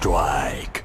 strike.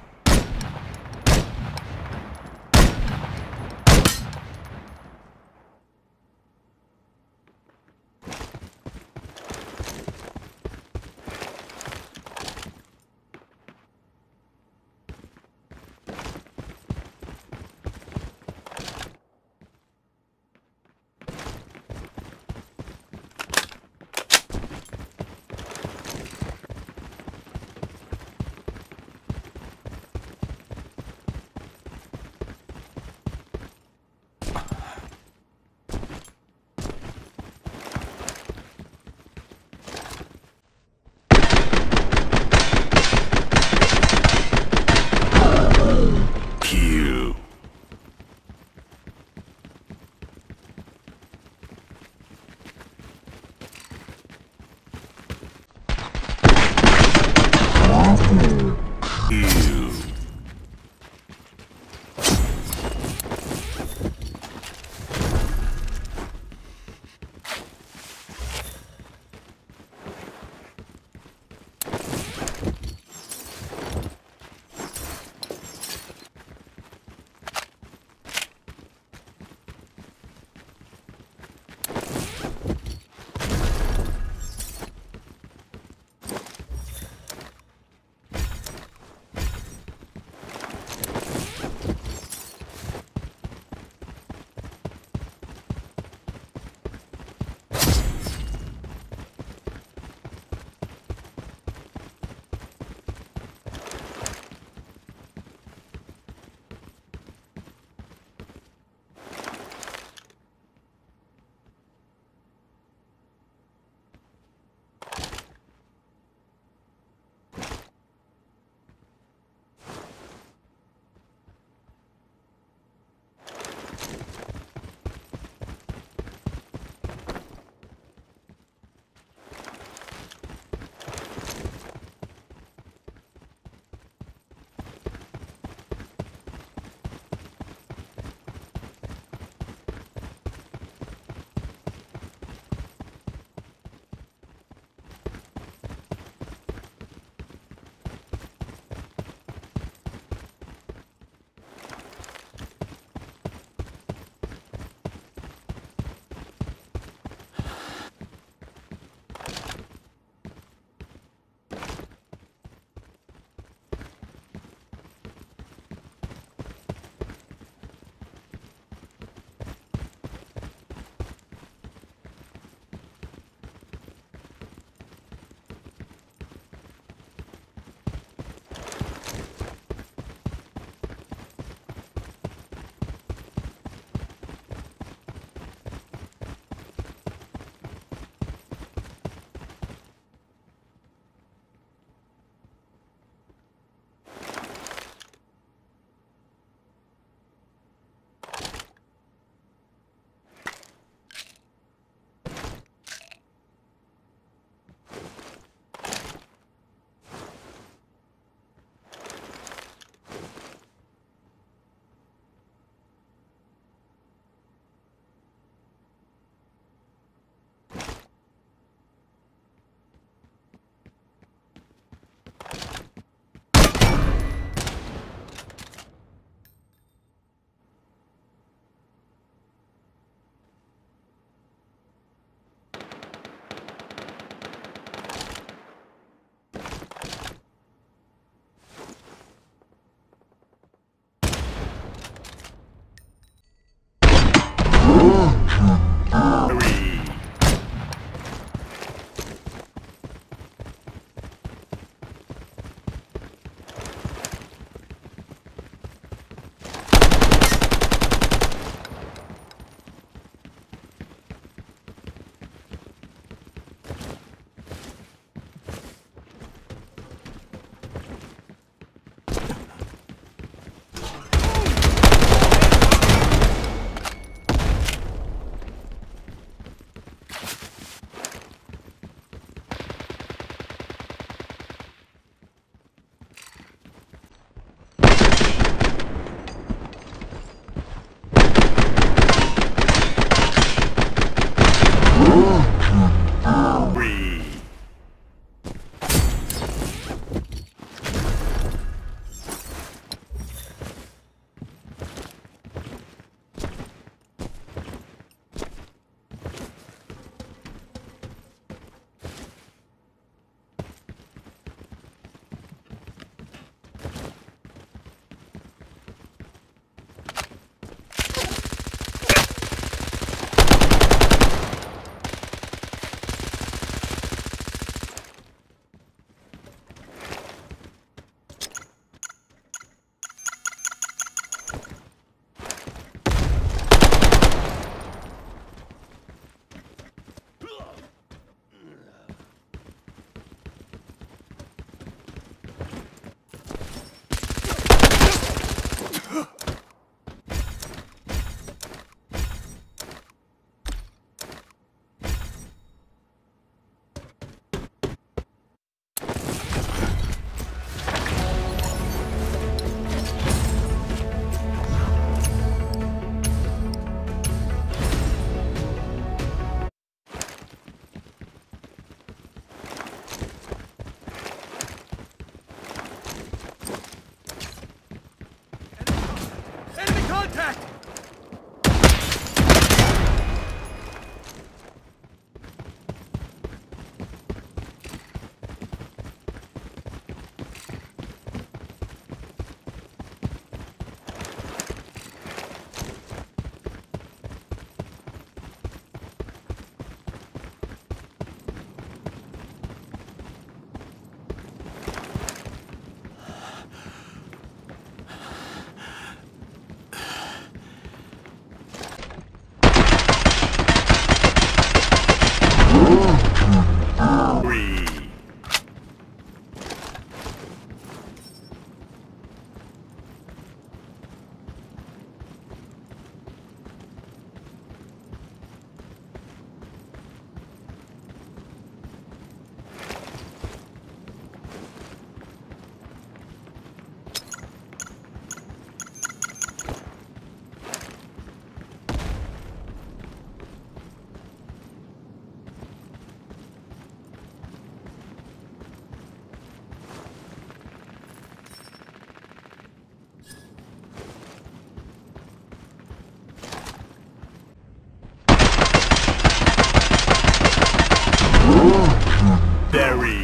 Berry.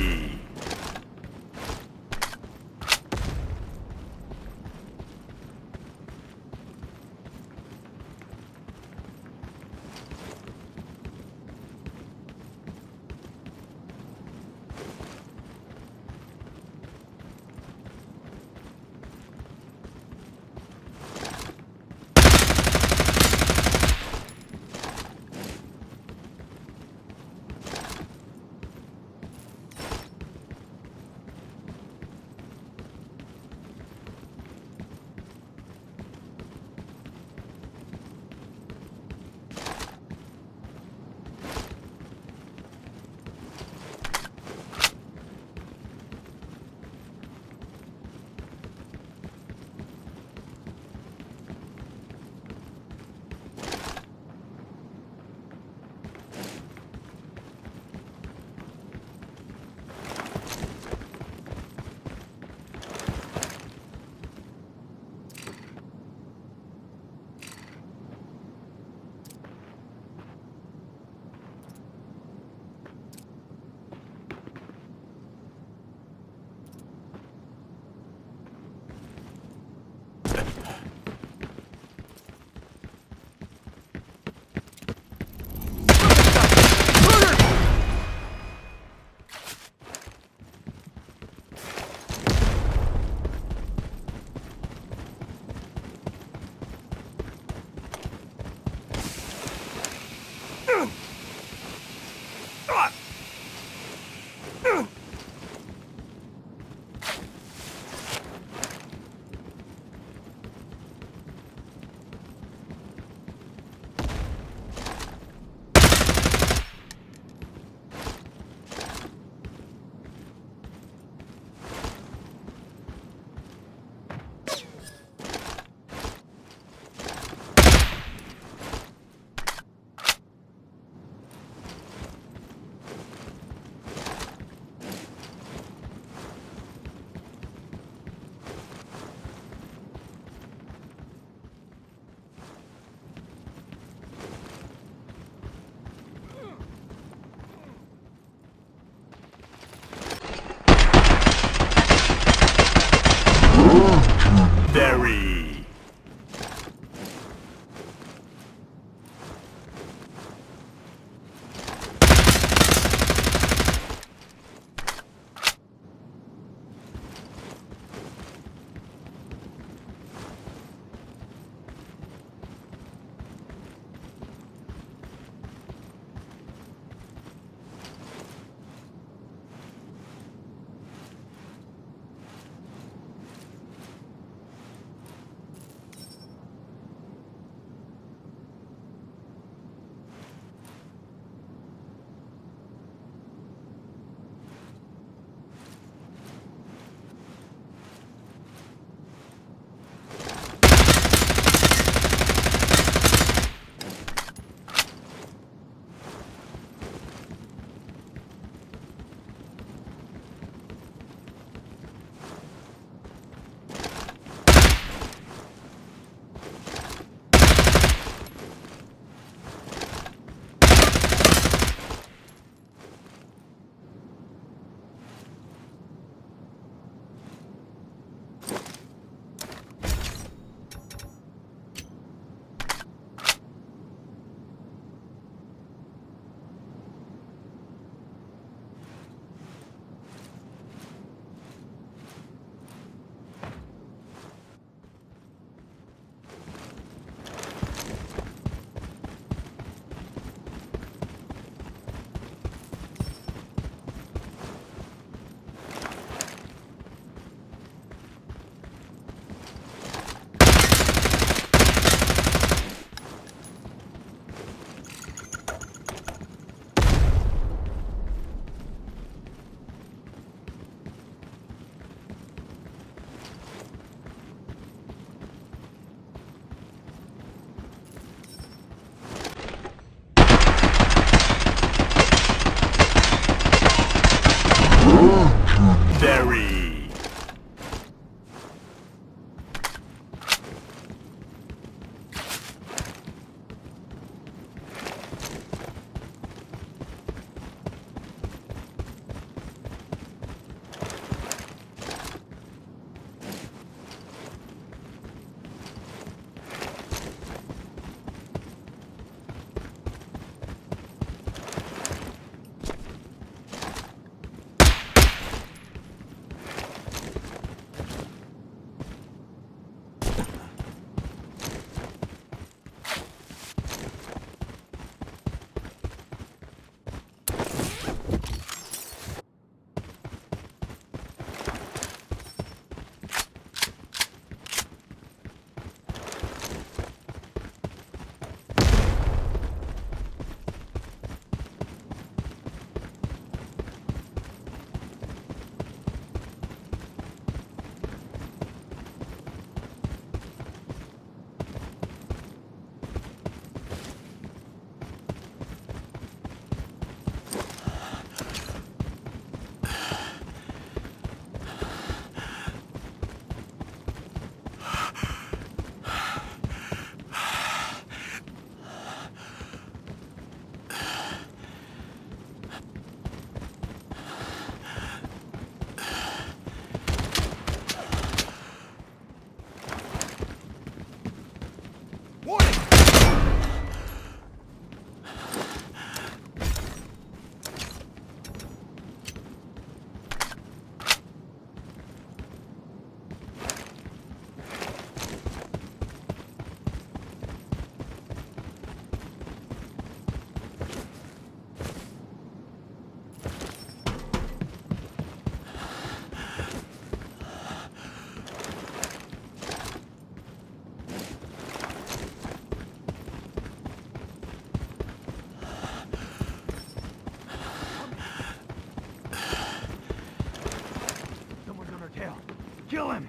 kill him.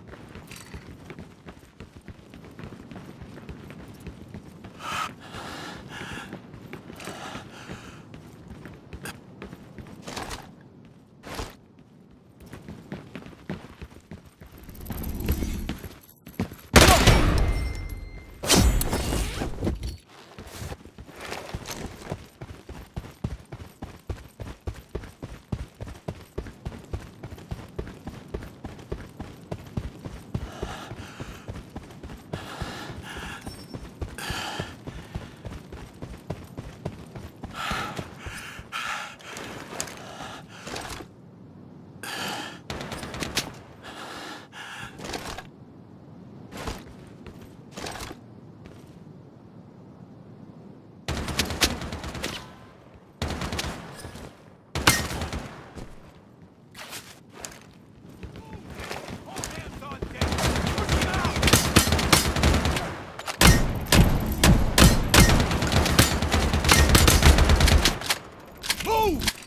Move!